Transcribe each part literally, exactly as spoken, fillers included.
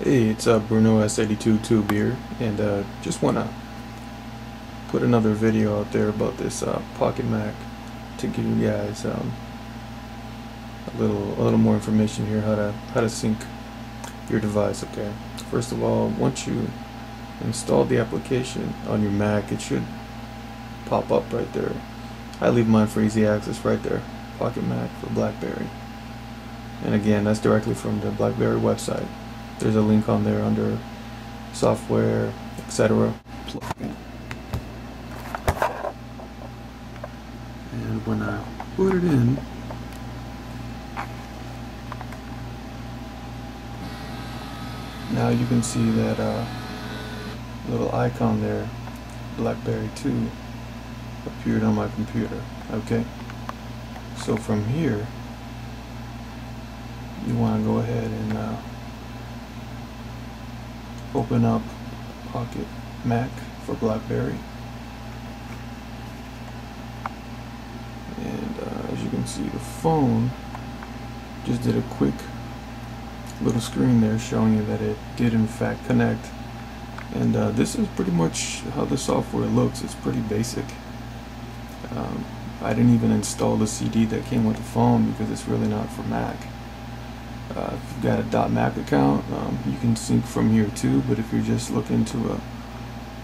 Hey, it's uh, Bruno S eight two two here, and uh, just want to put another video out there about this uh, Pocket Mac to give you guys um, a little a little more information here how to how to sync your device. Okay, first of all, once you install the application on your Mac, it should pop up right there. I leave mine for easy access right there, Pocket Mac for BlackBerry, and again, that's directly from the BlackBerry website. There's a link on there under software, et cetera. And when I put it in, now you can see that uh, little icon there, BlackBerry two, appeared on my computer. Okay, so from here, you want to go ahead and uh, open up Pocket Mac for BlackBerry, and uh, as you can see, the phone just did a quick little screen there showing you that it did in fact connect. And uh, this is pretty much how the software looks. It's pretty basic. um, I didn't even install the C D that came with the phone because it's really not for Mac. Uh, if you've got a .Mac account, um, you can sync from here too, but if you're just looking to uh,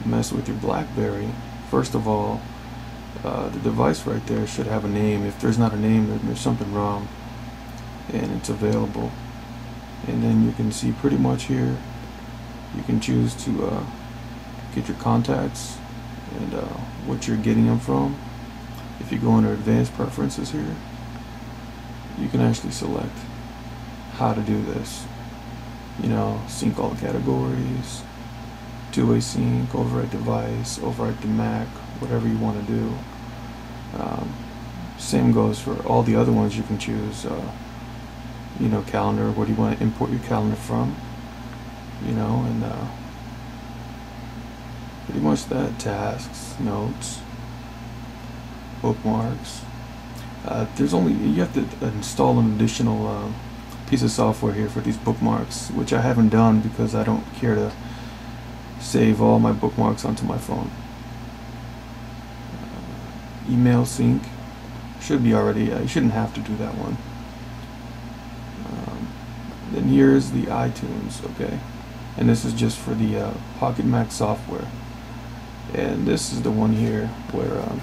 mess with your BlackBerry, first of all, uh, the device right there should have a name. If there's not a name, then there's something wrong, and it's available. And then you can see pretty much here, you can choose to uh, get your contacts and uh, what you're getting them from. If you go under Advanced Preferences here, you can actually select how to do this, you know, sync all categories, two-way sync, overwrite device, overwrite the Mac, whatever you want to do. Um, same goes for all the other ones. You can choose, uh, you know, calendar, where do you want to import your calendar from, you know, and uh, pretty much that, tasks, notes, bookmarks. Uh, there's only, you have to install an additional uh, piece of software here for these bookmarks, which I haven't done because I don't care to save all my bookmarks onto my phone. Uh, email sync should be already, I shouldn't have to do that one. Um, then here's the iTunes, okay, and this is just for the uh, Pocket Mac software, and this is the one here where um,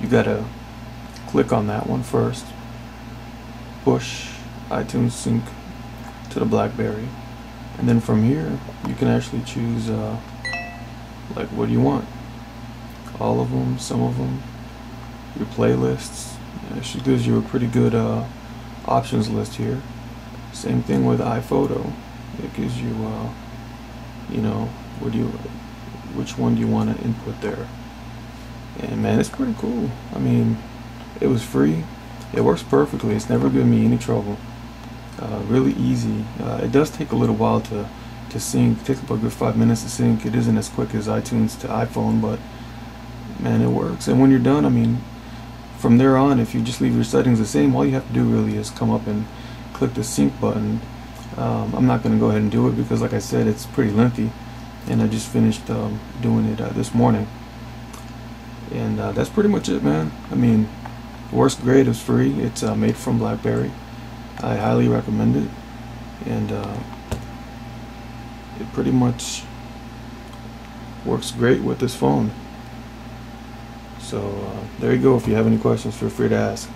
you gotta click on that one first, push iTunes sync to the BlackBerry, and then from here you can actually choose uh, like what do you want, all of them, some of them, your playlists. It actually gives you a pretty good uh, options list here. Same thing with iPhoto. It gives you uh, you know, what do you, which one do you want to input there. And man, it's pretty cool. I mean, it was free. It works perfectly. It's never given me any trouble. Uh, really easy. Uh, it does take a little while to to sync. It takes about a good five minutes to sync. It isn't as quick as iTunes to iPhone, but man, it works. And when you're done, I mean, from there on, if you just leave your settings the same, all you have to do really is come up and click the sync button. Um, I'm not going to go ahead and do it because, like I said, it's pretty lengthy, and I just finished um, doing it uh, this morning. And uh, that's pretty much it, man. I mean, works great. It's free. It's uh, made from BlackBerry. I highly recommend it, and uh, it pretty much works great with this phone. So uh, there you go. If you have any questions, feel free to ask.